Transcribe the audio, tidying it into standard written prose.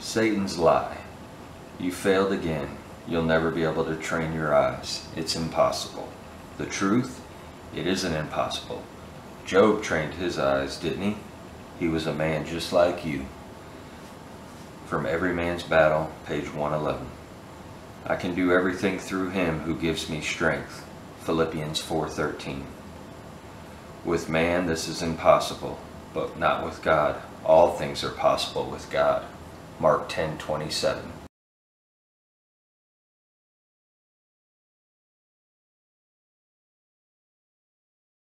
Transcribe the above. Satan's lie. You failed again. You'll never be able to train your eyes. It's impossible. The truth? It isn't impossible. Job trained his eyes, didn't he? He was a man just like you. From Every Man's Battle, page 111. I can do everything through him who gives me strength. Philippians 4:13. With man this is impossible, but not with God. All things are possible with God. Mark 10:27.